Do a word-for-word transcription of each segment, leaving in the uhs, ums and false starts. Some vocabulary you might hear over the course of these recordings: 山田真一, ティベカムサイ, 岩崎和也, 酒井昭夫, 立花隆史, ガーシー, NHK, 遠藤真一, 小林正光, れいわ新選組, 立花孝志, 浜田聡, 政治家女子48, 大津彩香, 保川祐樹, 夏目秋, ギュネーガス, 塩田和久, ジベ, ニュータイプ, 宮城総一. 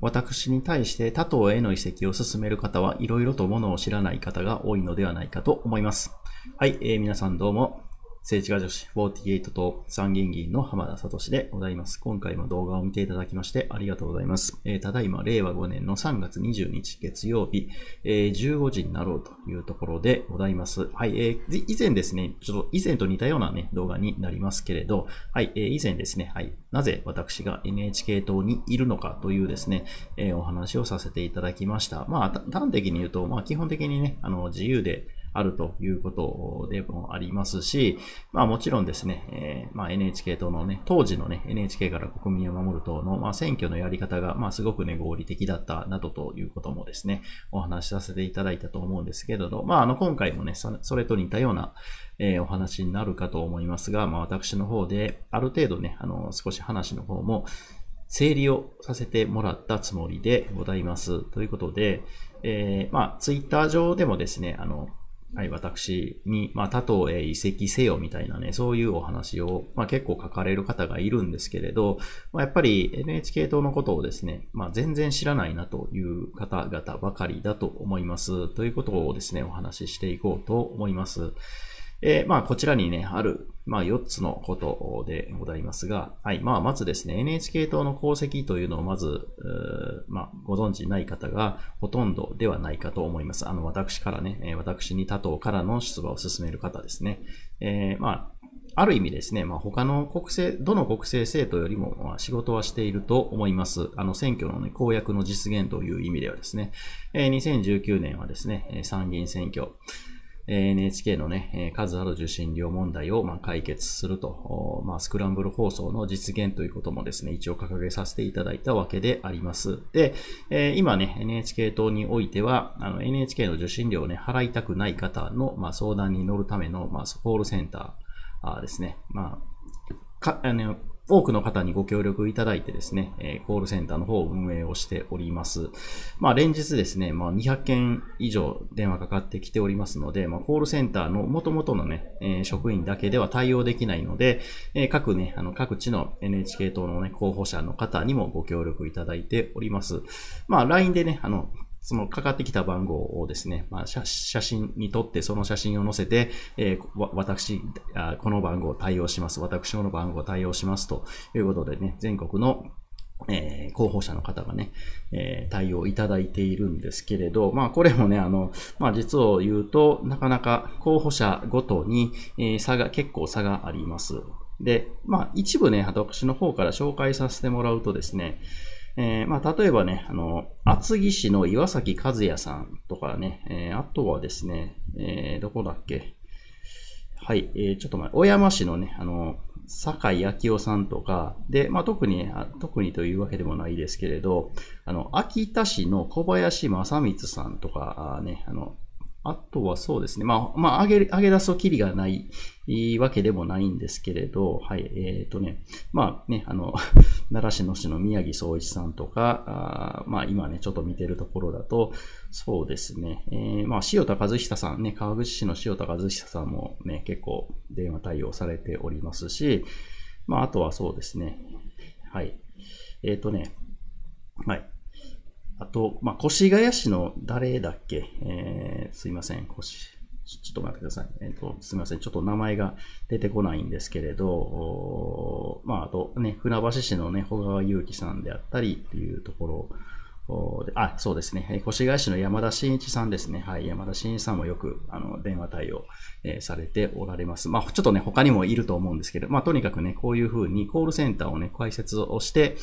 私に対して他党への移籍を進める方はいろいろとものを知らない方が多いのではないかと思います。はい、えー、皆さんどうも、政治家女子よんじゅうはちと参議院議員の浜田聡でございます。今回も動画を見ていただきましてありがとうございます。えー、ただいまれいわごねんのさんがつにじゅうににち月曜日、えー、じゅうごじになろうというところでございます。はい、えー、以前ですね、ちょっと以前と似たようなね、動画になりますけれど、はい、えー、以前ですね、はい、なぜ私が エヌエイチケー 党にいるのかというですね、えー、お話をさせていただきました。まあ、端的に言うと、まあ、基本的にね、あの、自由で、あるということでもありますし、まあもちろんですね、えー、まあ エヌエイチケー 党のね、当時のね、エヌエイチケー から国民を守る党の、まあ、選挙のやり方が、まあすごくね、合理的だったなどということもですね、お話しさせていただいたと思うんですけれど、まああの今回もね、それと似たような、えー、お話になるかと思いますが、まあ私の方で、ある程度ね、あの少し話の方も整理をさせてもらったつもりでございます。ということで、えー、まあツイッター上でもですね、あの、はい、私に、まあ、他党へ移籍せよみたいなね、そういうお話を、まあ、結構書かれる方がいるんですけれど、まあ、やっぱり エヌエイチケー 党のことをですね、まあ、全然知らないなという方々ばかりだと思います。ということをですね、お話ししていこうと思います。えー、まあ、こちらにね、ある、まあ、よっつのことでございますが、はい、まあ、まずですね、エヌエイチケー 党の功績というのをまず、まあ、ご存知ない方がほとんどではないかと思います。あの、私からね、私に他党からの出馬を進める方ですね。えー、まあ、ある意味ですね、まあ、他の国政、どの国政政党よりも仕事はしていると思います。あの、選挙の、ね、公約の実現という意味ではですね、えー、にせんじゅうきゅうねんはですね、参議院選挙、エヌエイチケー のね、数ある受信料問題をまあ解決すると、まあ、スクランブル放送の実現ということもですね、一応掲げさせていただいたわけであります。で、今ね、エヌエイチケー 党においては、あの エヌエイチケー の受信料をね、払いたくない方のまあ相談に乗るためのまあコールセンターですね。まあ、かあの多くの方にご協力いただいてですね、コールセンターの方を運営をしております。まあ連日ですね、まあにひゃっけん以上電話かかってきておりますので、まあコールセンターの元々のね、職員だけでは対応できないので、各ね、あの各地の エヌエイチケー 党のね、候補者の方にもご協力いただいております。まあ ライン でね、あの、そのかかってきた番号をですね、まあ、写真に撮ってその写真を載せて、えー、私、この番号対応します。私の番号対応します。ということでね、全国の、えー、候補者の方がね、えー、対応いただいているんですけれど、まあこれもね、あの、まあ実を言うと、なかなか候補者ごとに、えー、差が、結構差があります。で、まあ一部ね、私の方から紹介させてもらうとですね、えー、まあ、例えばね、あの、厚木市の岩崎和也さんとかね、えー、あとはですね、えー、どこだっけ、はい、えー、ちょっと前、小山市のね、あの、酒井昭夫さんとか、で、まあ、特に、特にというわけでもないですけれど、あの、秋田市の小林正光さんとか、ね、あの、あとはそうですね、まあ、まあ、上げ、上げ出すとキリがない、いいわけでもないんですけれど、はい、えっとね、まあね、あの、奈良市の市の宮城総一さんとか、あまあ今ね、ちょっと見てるところだと、そうですね、えー、まあ、塩田和久さんね、川口市の塩田和久さんもね、結構電話対応されておりますし、まあ、あとはそうですね、はい、えっとね、はい、あと、まあ、越谷市の誰だっけ、えー、すいません、越ちょっと待ってください。えっと、すみません。ちょっと名前が出てこないんですけれど、まあ、あとね、船橋市のね、保川祐樹さんであったりっていうところで、あ、そうですね。越谷市の山田真一さんですね。はい。山田真一さんもよく、あの、電話対応、えー、されておられます。まあ、ちょっとね、他にもいると思うんですけど、まあ、とにかくね、こういうふうにコールセンターをね、開設をして、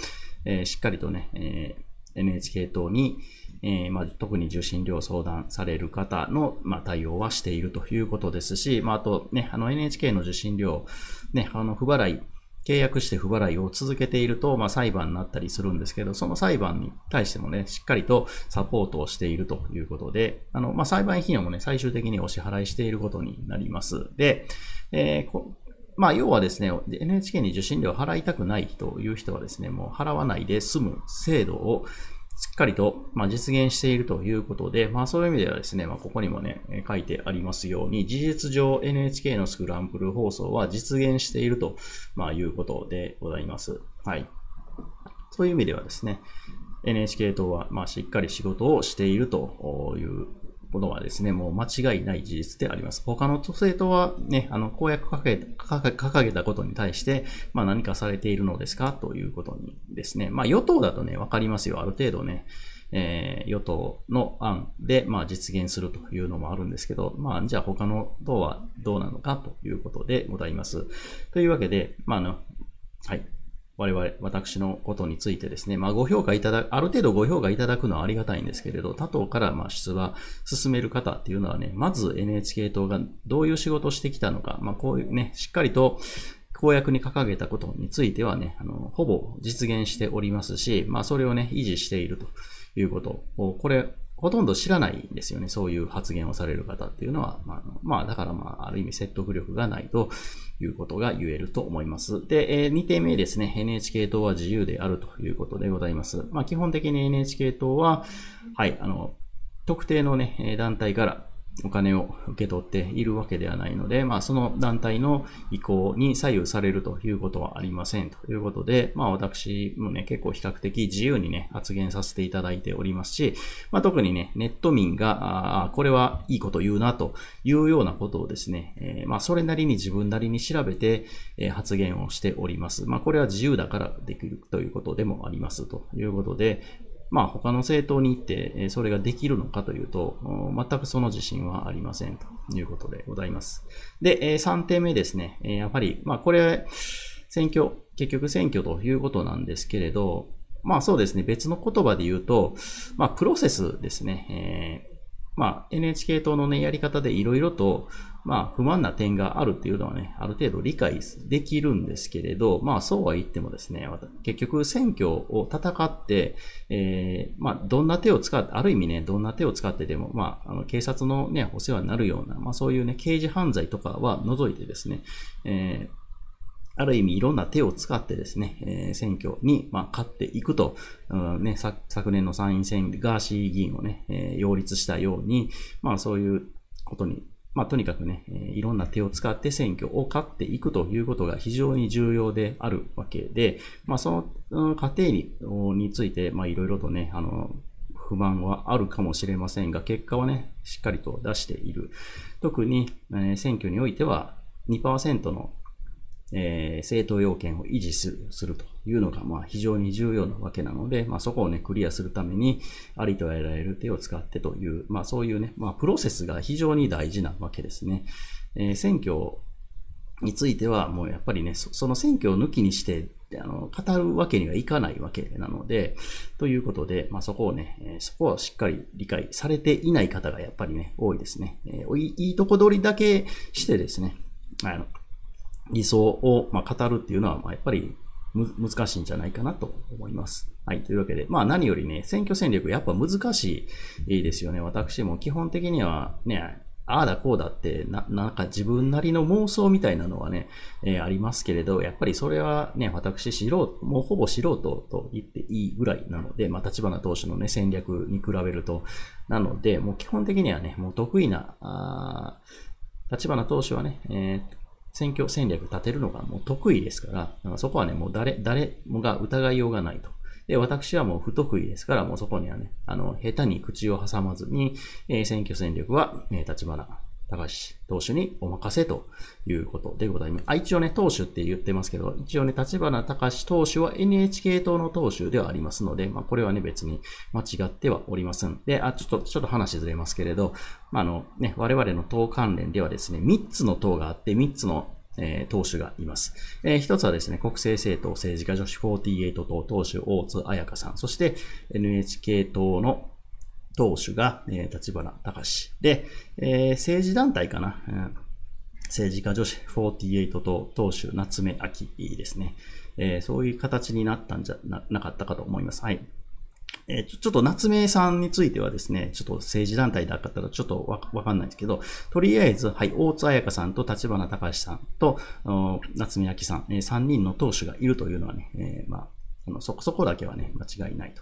えー、しっかりとね、えー、エヌエイチケー 党に、えーまあ、特に受信料相談される方の、まあ、対応はしているということですし、まあ、あと、ね、あの エヌエイチケー の受信料、ね、あの不払い、契約して不払いを続けていると、まあ、裁判になったりするんですけど、その裁判に対してもね、しっかりとサポートをしているということで、あのまあ、裁判費用もね、最終的にお支払いしていることになります。で、えーこまあ、要はですね、エヌエイチケー に受信料を払いたくないという人はですね、もう払わないで済む制度をしっかりと、まあ、実現しているということで、まあ、そういう意味ではですね、まあ、ここにもね、書いてありますように、事実上 エヌエイチケー のスクランブル放送は実現していると、まあ、いうことでございます。はい。そういう意味ではですね、エヌエイチケー 党はまあしっかり仕事をしているということはですね、もう間違いない事実であります。他の政党はね、あの公約掲げ、掲げたことに対して、まあ何かされているのですかということにですね、まあ与党だとね、わかりますよ。ある程度ね、えー、与党の案で、まあ、実現するというのもあるんですけど、まあ、じゃあ他の党はどうなのかということでございます。というわけで、まあ、あの、はい。我々、私のことについてですね、まあ、ご評価いただ、ある程度ご評価いただくのはありがたいんですけれど、他党からまあ出馬進める方っていうのはね、まず エヌエイチケー 党がどういう仕事をしてきたのか、まあ、こういうね、しっかりと、公約に掲げたことについてはね、あの、ほぼ実現しておりますし、まあ、それをね、維持しているということを、これ、ほとんど知らないんですよね。そういう発言をされる方っていうのは、まあ、まあ、だからまあ、ある意味説得力がないということが言えると思います。で、えー、にてんめですね。エヌエイチケー 党は自由であるということでございます。まあ、基本的に エヌエイチケー 党は、はい、あの、特定のね、団体から、お金を受け取っているわけではないので、まあその団体の意向に左右されるということはありませんということで、まあ私もね、結構比較的自由にね、発言させていただいておりますし、まあ特にね、ネット民が、あこれはいいこと言うなというようなことをですね、えー、まあそれなりに自分なりに調べて、えー、発言をしております。まあこれは自由だからできるということでもありますということで、まあ他の政党に行ってそれができるのかというと、全くその自信はありませんということでございます。で、さんてんめですね。やっぱり、まあこれ、選挙、結局選挙ということなんですけれど、まあそうですね、別の言葉で言うと、まあプロセスですね。えーまあ、エヌエイチケー 党のね、やり方でいろいろと、まあ、不満な点があるっていうのはね、ある程度理解できるんですけれど、まあ、そうは言ってもですね、結局選挙を戦って、えー、まあ、どんな手を使って、ある意味ね、どんな手を使ってでも、まあ、あの、警察のね、お世話になるような、まあ、そういうね、刑事犯罪とかは除いてですね、えーある意味いろんな手を使ってですね、えー、選挙に、まあ、勝っていくと、うんね、昨、昨年の参院選でガーシー議員をね、えー、擁立したように、まあそういうことに、まあとにかくね、えー、いろんな手を使って選挙を勝っていくということが非常に重要であるわけで、まあその過程に、について、まあいろいろとね、あの、不満はあるかもしれませんが、結果をね、しっかりと出している。特に、えー、選挙においては にパーセント のえー、政党要件を維持する、するというのが、まあ、非常に重要なわけなので、まあ、そこをね、クリアするために、ありとあらゆる手を使ってという、まあ、そういうね、まあ、プロセスが非常に大事なわけですね。えー、選挙については、もうやっぱりね、そ、その選挙を抜きにして、あの、語るわけにはいかないわけなので、ということで、まあ、そこをね、そこはしっかり理解されていない方がやっぱりね、多いですね。えー、いいとこ取りだけしてですね、あの、理想をまあ語るっていうのは、まあやっぱり難しいんじゃないかなと思います。はい。というわけで、まあ何よりね、選挙戦略やっぱ難しいですよね。私も基本的にはね、ああだこうだって、な、なんか自分なりの妄想みたいなのはね、えー、ありますけれど、やっぱりそれはね、私素人、もうほぼ素人と言っていいぐらいなので、まあ立花党首のね、戦略に比べると、なので、もう基本的にはね、もう得意な、あ立花党首はね、えー選挙戦略立てるのがもう得意ですから、そこはね、もう誰、誰もが疑いようがないと。で、私はもう不得意ですから、もうそこにはね、あの、下手に口を挟まずに、えー、選挙戦略は、えー、立花高橋党首にお任せということでございます。あ、一応ね、党首って言ってますけど、一応ね、立花高橋党首は エヌエイチケー 党の党首ではありますので、まあ、これはね、別に間違ってはおりません。で、あ、ちょっと、ちょっと話ずれますけれど、まあ、あの、ね、我々の党関連ではですね、みっつの党があって、みっつのえー、党首がいます。えー、一つはですね、国政政党政治家女子よんじゅうはち党党首大津彩香さん。そして、エヌエイチケー 党の党首が、えー、立花隆史。で、えー、政治団体かな、うん、政治家女子よんじゅうはち党党首夏目秋ですね、えー。そういう形になったんじゃ な, なかったかと思います。はい。えー、ちょ、ちょっと夏目さんについてはですね、ちょっと政治団体だったらちょっとわ、わかんないですけど、とりあえず、はい、大津彩香さんと立花隆史さんと、夏目秋さん、えー、さんにんの党首がいるというのはね、えー、まあ、あのそこそこだけはね、間違いない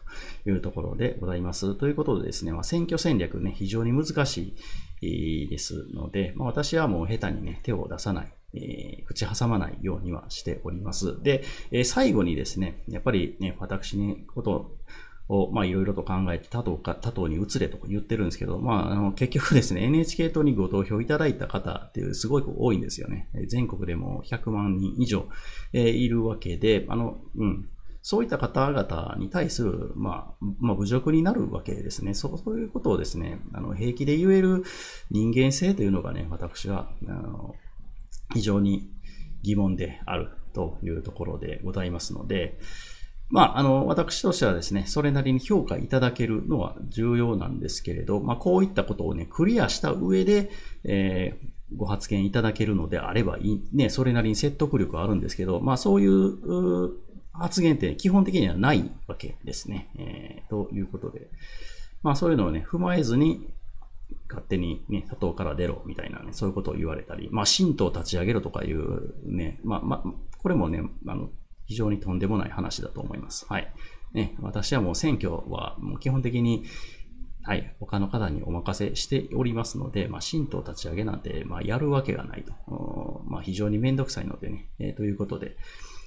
というところでございます。ということでですね、まあ、選挙戦略ね、非常に難しいですので、まあ、私はもう下手にね、手を出さない、えー、口挟まないようにはしております。で、えー、最後にですね、やっぱりね、私のことを、を、まあ、いろいろと考えて他党か、他党に移れと言ってるんですけど、まあ、あの、結局ですね、エヌエイチケー 党にご投票いただいた方っていうすごい多いんですよね。全国でもひゃくまんにん以上、えー、いるわけで、あの、うん。そういった方々に対する、まあ、まあ、侮辱になるわけですね。そう、そういうことをですね、あの、平気で言える人間性というのがね、私は、あの、非常に疑問であるというところでございますので、まあ、あの、私としてはですね、それなりに評価いただけるのは重要なんですけれど、まあ、こういったことをね、クリアした上で、えーご発言いただけるのであればいい、ね、それなりに説得力はあるんですけど、まあそういう発言って基本的にはないわけですね。えー、ということで、まあそういうのをね、踏まえずに、勝手にね、他党から出ろみたいなね、そういうことを言われたり、まあ新党立ち上げろとかいうね、まあまあ、これもね、あの、非常にとんでもない話だと思います。はい。ね、私はもう選挙はもう基本的に、はい。他の方にお任せしておりますので、まあ、新党立ち上げなんて、まあ、やるわけがないと。まあ、非常にめんどくさいのでね、えー、ということで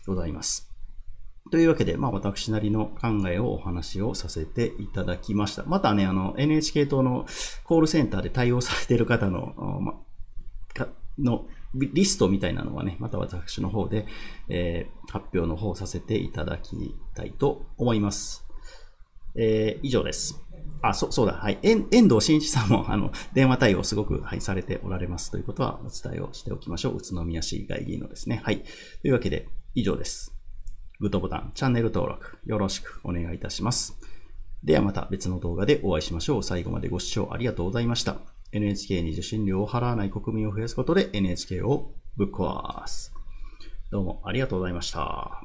ございます。というわけで、まあ、私なりの考えをお話をさせていただきました。またね、あの、エヌエイチケー 党のコールセンターで対応されている方の、ま、かのリストみたいなのはね、また私の方で、えー、発表の方をさせていただきたいと思います。えー、以上です。あ、そ、そうだ。はい。遠藤真一さんも、あの、電話対応すごく、はい、されておられますということはお伝えをしておきましょう。宇都宮市議会議員のですね。はい。というわけで、以上です。グッドボタン、チャンネル登録、よろしくお願いいたします。ではまた別の動画でお会いしましょう。最後までご視聴ありがとうございました。エヌエイチケー に受信料を払わない国民を増やすことで エヌエイチケー をぶっ壊す。どうもありがとうございました。